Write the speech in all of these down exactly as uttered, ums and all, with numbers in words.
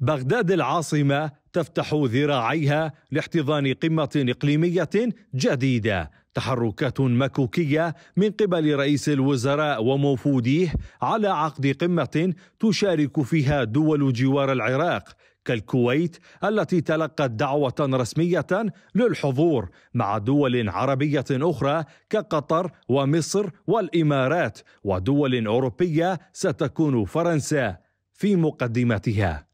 بغداد العاصمة تفتح ذراعيها لاحتضان قمة إقليمية جديدة، تحركات مكوكية من قبل رئيس الوزراء وموفوديه على عقد قمة تشارك فيها دول جوار العراق كالكويت التي تلقت دعوة رسمية للحضور، مع دول عربية أخرى كقطر ومصر والإمارات، ودول أوروبية ستكون فرنسا في مقدمتها.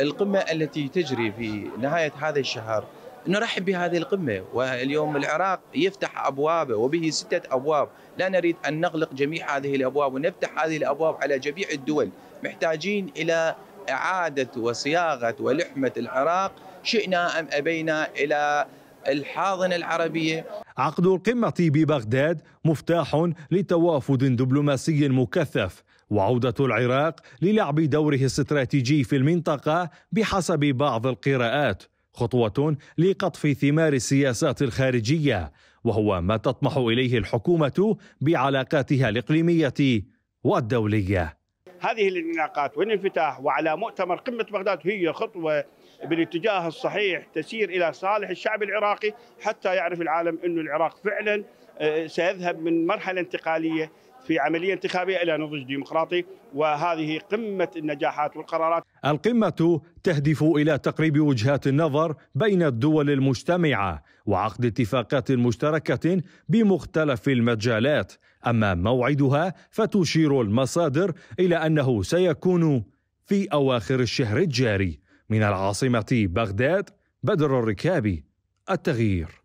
القمة التي تجري في نهاية هذا الشهر نرحب بهذه القمة، واليوم العراق يفتح أبوابه وبه ستة أبواب، لا نريد أن نغلق جميع هذه الأبواب ونفتح هذه الأبواب على جميع الدول. محتاجين إلى إعادة وصياغة ولحمة العراق شئنا أم أبينا إلى الحاضنة العربية. عقد القمة ببغداد مفتاح لتوافد دبلوماسي مكثف، وعودة العراق للعب دوره الاستراتيجي في المنطقة بحسب بعض القراءات، خطوة لقطف ثمار السياسات الخارجية، وهو ما تطمح إليه الحكومة بعلاقاتها الإقليمية والدولية. هذه الانعلاقات والانفتاح وعلى مؤتمر قمة بغداد هي خطوة بالاتجاه الصحيح تسير إلى صالح الشعب العراقي، حتى يعرف العالم أن العراق فعلا سيذهب من مرحلة انتقالية في عملية انتخابية إلى نضج ديمقراطي، وهذه قمة النجاحات والقرارات. القمة تهدف إلى تقريب وجهات النظر بين الدول المجتمعة وعقد اتفاقات مشتركة بمختلف المجالات، أما موعدها فتشير المصادر إلى أنه سيكون في أواخر الشهر الجاري. من العاصمة بغداد، بدر الركابي، التغيير.